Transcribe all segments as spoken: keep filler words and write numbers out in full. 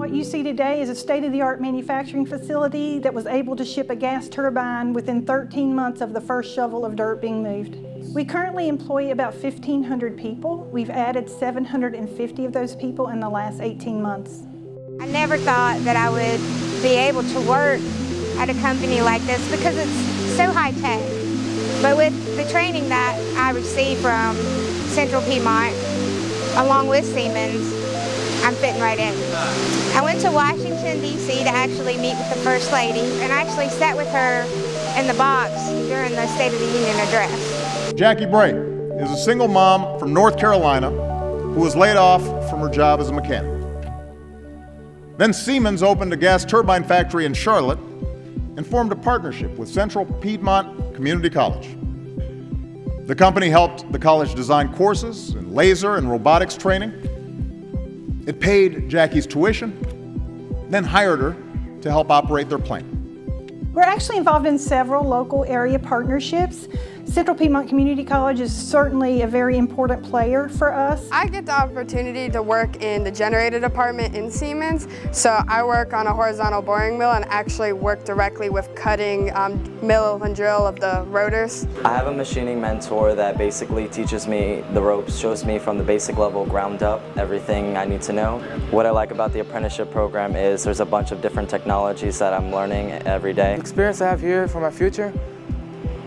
What you see today is a state-of-the-art manufacturing facility that was able to ship a gas turbine within thirteen months of the first shovel of dirt being moved. We currently employ about fifteen hundred people. We've added seven hundred fifty of those people in the last eighteen months. I never thought that I would be able to work at a company like this because it's so high-tech. But with the training that I received from Central Piedmont, along with Siemens, I'm fitting right in. I went to Washington, D C to actually meet with the First Lady, and I actually sat with her in the box during the State of the Union address. Jackie Bray is a single mom from North Carolina who was laid off from her job as a mechanic. Then Siemens opened a gas turbine factory in Charlotte and formed a partnership with Central Piedmont Community College. The company helped the college design courses in laser and robotics training. It paid Jackie's tuition, then hired her to help operate their plant. We're actually involved in several local area partnerships. Central Piedmont Community College is certainly a very important player for us. I get the opportunity to work in the generator department in Siemens, so I work on a horizontal boring mill and actually work directly with cutting um, mill and drill of the rotors. I have a machining mentor that basically teaches me the ropes, shows me from the basic level ground up everything I need to know. What I like about the apprenticeship program is there's a bunch of different technologies that I'm learning every day. The experience I have here for my future,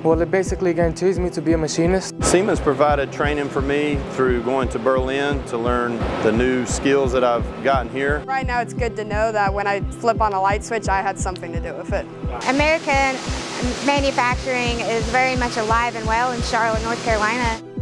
well, it basically guarantees me to be a machinist. Siemens provided training for me through going to Berlin to learn the new skills that I've gotten here. Right now it's good to know that when I flip on a light switch, I had something to do with it. American manufacturing is very much alive and well in Charlotte, North Carolina.